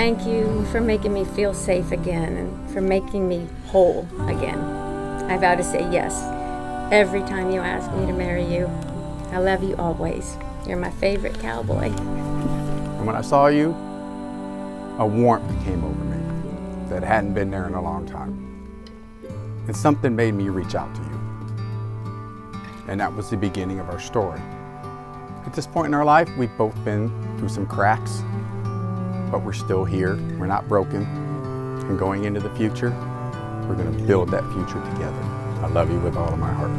Thank you for making me feel safe again and for making me whole again. I vow to say yes every time you ask me to marry you. I love you always. You're my favorite cowboy. And when I saw you, a warmth came over me that hadn't been there in a long time. And something made me reach out to you. And that was the beginning of our story. At this point in our life, we've both been through some cracks, but we're still here. We're not broken. And going into the future, we're going to build that future together. I love you with all of my heart.